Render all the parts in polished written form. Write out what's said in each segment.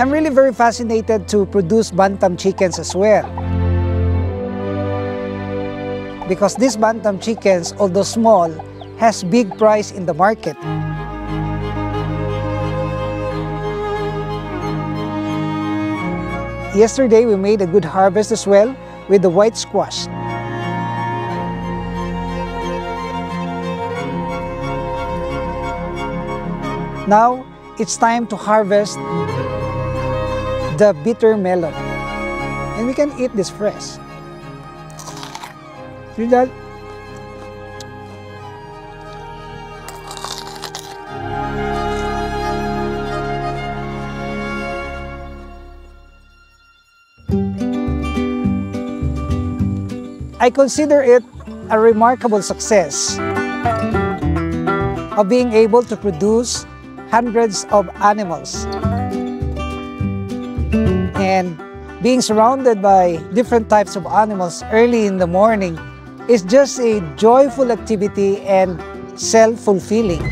I'm really very fascinated to produce bantam chickens as well. Because these bantam chickens, although small, has big price in the market. Yesterday, we made a good harvest as well with the white squash. Now, it's time to harvest the bitter melon. And we can eat this fresh. See that? I consider it a remarkable success of being able to produce hundreds of animals and being surrounded by different types of animals early in the morning is just a joyful activity and self-fulfilling.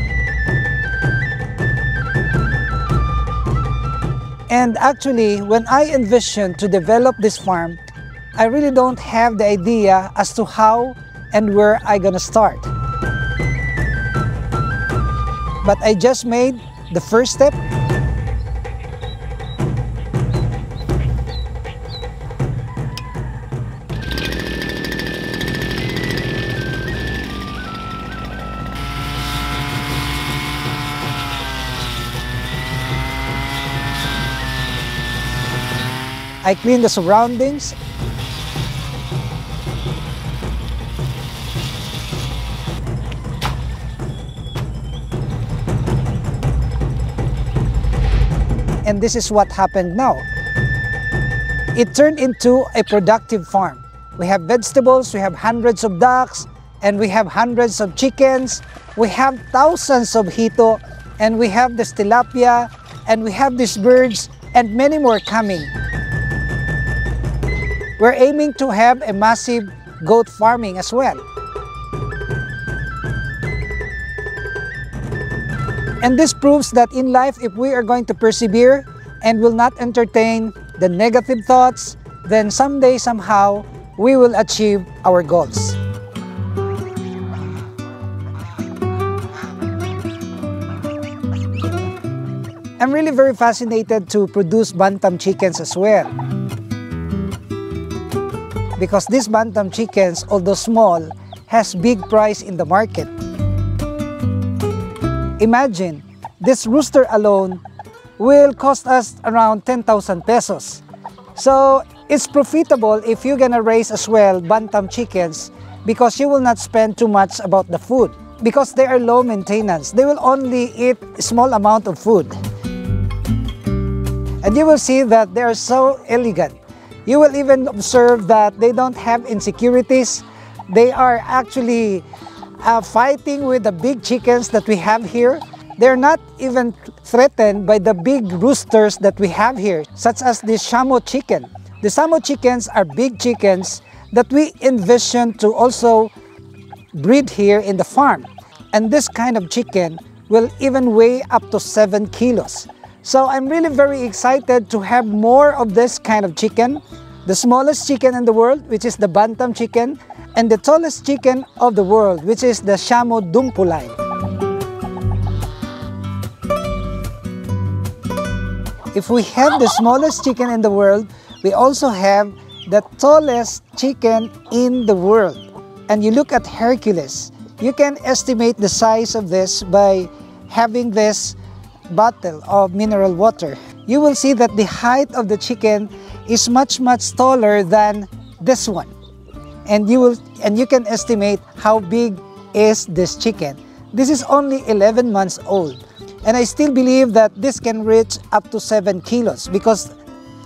And actually, when I envisioned to develop this farm, I really don't have the idea as to how and where I'm gonna start. But I just made the first step. I clean the surroundings. And this is what happened now. It turned into a productive farm. We have vegetables, we have hundreds of ducks, and we have hundreds of chickens. We have thousands of hito, and we have this tilapia, and we have these birds, and many more coming. We're aiming to have a massive goat farming as well. And this proves that in life, if we are going to persevere and will not entertain the negative thoughts, then someday, somehow, we will achieve our goals. I'm really very fascinated to produce bantam chickens as well. Because these bantam chickens, although small, has big price in the market. Imagine, this rooster alone will cost us around 10,000 pesos. So it's profitable if you're gonna raise as well bantam chickens because you will not spend too much about the food. Because they are low maintenance, they will only eat a small amount of food. And you will see that they are so elegant. You will even observe that they don't have insecurities. They are actually fighting with the big chickens that we have here. They're not even threatened by the big roosters that we have here, such as the Shamo chicken. The Shamo chickens are big chickens that we envision to also breed here in the farm. And this kind of chicken will even weigh up to 7 kilos. So I'm really very excited to have more of this kind of chicken. The smallest chicken in the world, which is the bantam chicken, and the tallest chicken of the world, which is the Shamo Dumpulai. If we have the smallest chicken in the world, we also have the tallest chicken in the world. And you look at Hercules, you can estimate the size of this by having this bottle of mineral water. You will see that the height of the chicken is much taller than this one. And you can estimate how big is this chicken. This is only 11 months old. And I still believe that this can reach up to 7 kilos because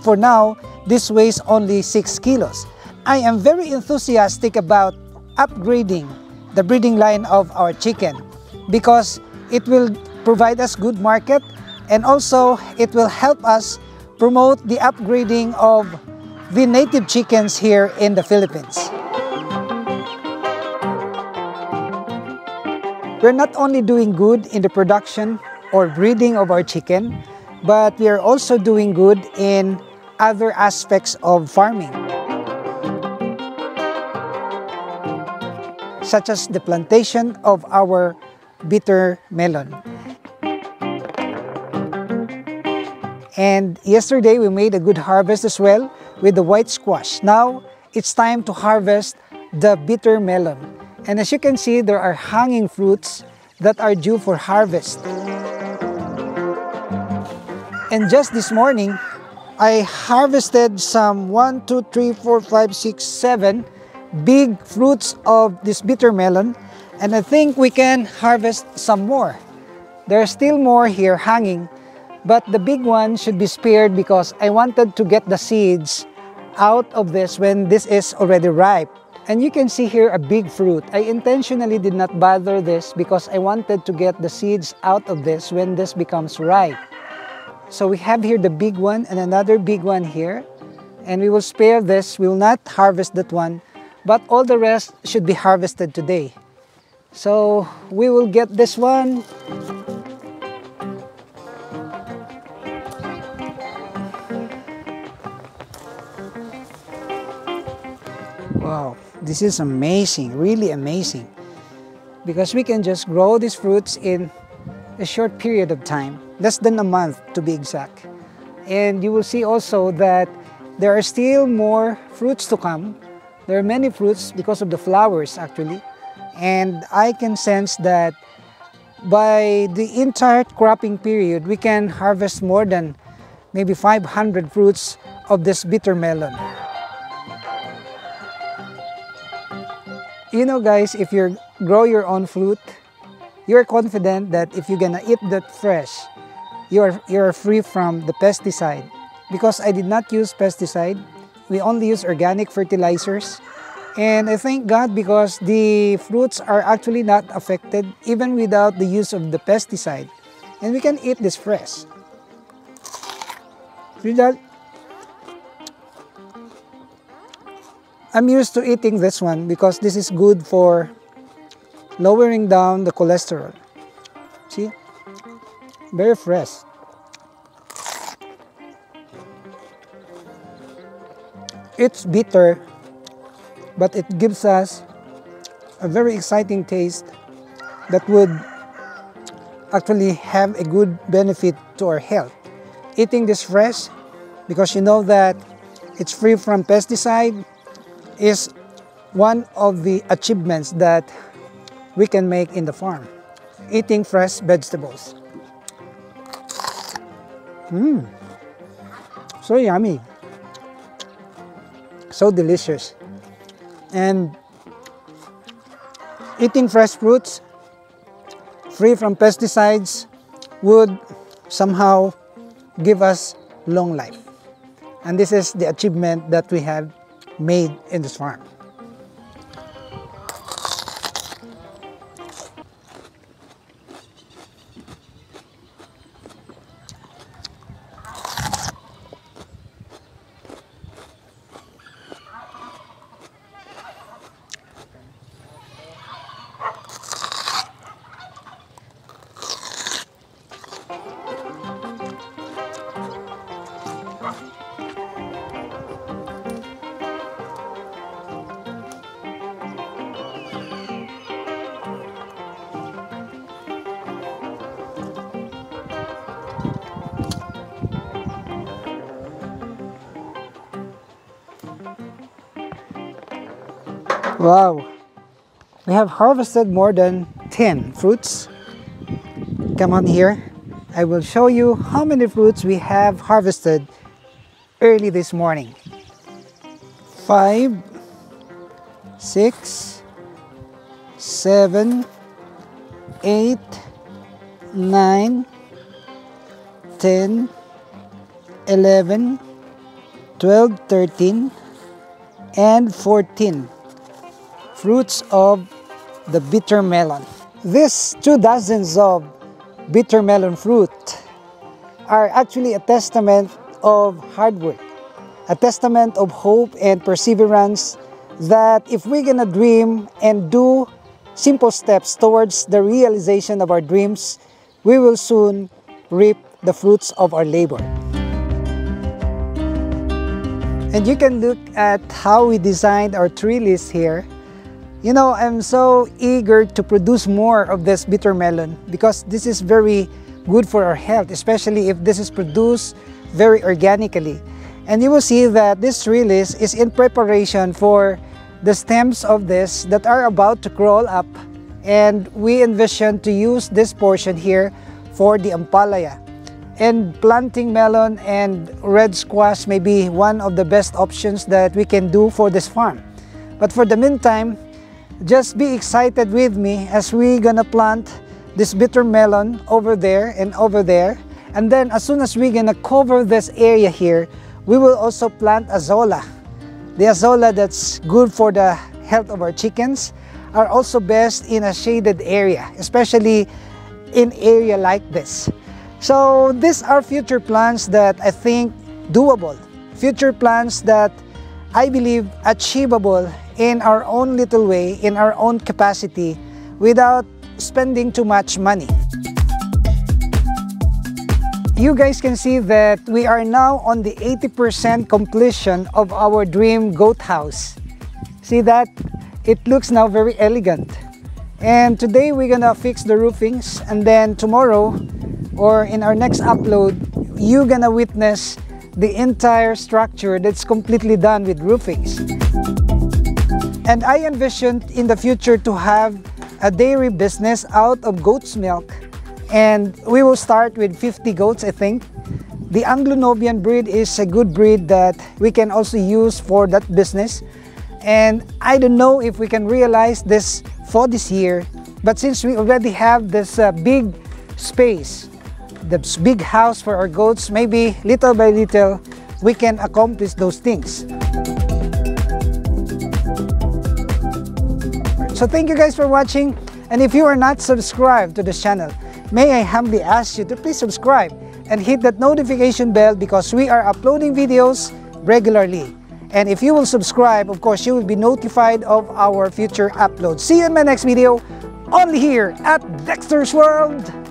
for now, this weighs only 6 kilos. I am very enthusiastic about upgrading the breeding line of our chicken because it will provide us good market and also it will help us promote the upgrading of the native chickens here in the Philippines. We're not only doing good in the production or breeding of our chicken, but we are also doing good in other aspects of farming, such as the plantation of our bitter melon. And yesterday we made a good harvest as well with the white squash. Now it's time to harvest the bitter melon. And as you can see, there are hanging fruits that are due for harvest. And just this morning, I harvested some 7 big fruits of this bitter melon, and I think we can harvest some more. There are still more here hanging, but the big one should be spared because I wanted to get the seeds out of this when this is already ripe. And you can see here a big fruit. I intentionally did not bother this because I wanted to get the seeds out of this when this becomes ripe. So we have here the big one and another big one here. And we will spare this. We will not harvest that one. But all the rest should be harvested today. So we will get this one. Wow, this is amazing, really amazing. Because we can just grow these fruits in a short period of time, less than a month to be exact. And you will see also that there are still more fruits to come. There are many fruits because of the flowers actually. And I can sense that by the entire cropping period, we can harvest more than maybe 500 fruits of this bitter melon. You know guys, if you grow your own fruit, you're confident that if you're gonna eat that fresh, you're free from the pesticide. Because I did not use pesticide, we only use organic fertilizers. And I thank God because the fruits are actually not affected even without the use of the pesticide. And we can eat this fresh. See that? I'm used to eating this one because this is good for lowering down the cholesterol. See? Very fresh. It's bitter, but it gives us a very exciting taste that would actually have a good benefit to our health. Eating this fresh, because you know that it's free from pesticide, is one of the achievements that we can make in the farm. Eating fresh vegetables. So yummy. So delicious. And eating fresh fruits, free from pesticides, would somehow give us long life. And this is the achievement that we have made in this farm. Wow, we have harvested more than 10 fruits. Come on here. I will show you how many fruits we have harvested early this morning. 5, 6, 7, 8, 9, 10, 11, 12, 13, and 14. Fruits of the bitter melon. These 24 of bitter melon fruit are actually a testament of hard work, a testament of hope and perseverance that if we're gonna dream and do simple steps towards the realization of our dreams, we will soon reap the fruits of our labor. And you can look at how we designed our tree list here. You know, I'm so eager to produce more of this bitter melon because this is very good for our health, especially if this is produced very organically. And you will see that this tree list is in preparation for the stems of this that are about to crawl up, and we envision to use this portion here for the ampalaya. And planting melon and red squash may be one of the best options that we can do for this farm. But for the meantime, just be excited with me as we're gonna plant this bitter melon over there and over there. And then as soon as we're gonna cover this area here, we will also plant azolla. The azolla that's good for the health of our chickens are also best in a shaded area, especially in area like this. So these are future plans that I think doable, future plans that I believe achievable in our own little way, in our own capacity, without spending too much money. You guys can see that we are now on the 80% completion of our dream goat house. See that? It looks now very elegant. And today we're gonna fix the roofings, and then tomorrow or in our next upload, you're gonna witness the entire structure that's completely done with roofings. And I envisioned in the future to have a dairy business out of goat's milk. And we will start with 50 goats, I think. The Anglo-Nubian breed is a good breed that we can also use for that business. And I don't know if we can realize this for this year, but since we already have this big space, this big house for our goats, maybe little by little, we can accomplish those things. So thank you guys for watching. And if you are not subscribed to this channel, may I humbly ask you to please subscribe and hit that notification bell, because we are uploading videos regularly. And if you will subscribe, of course, you will be notified of our future uploads. See you in my next video, only here at Dexter's World.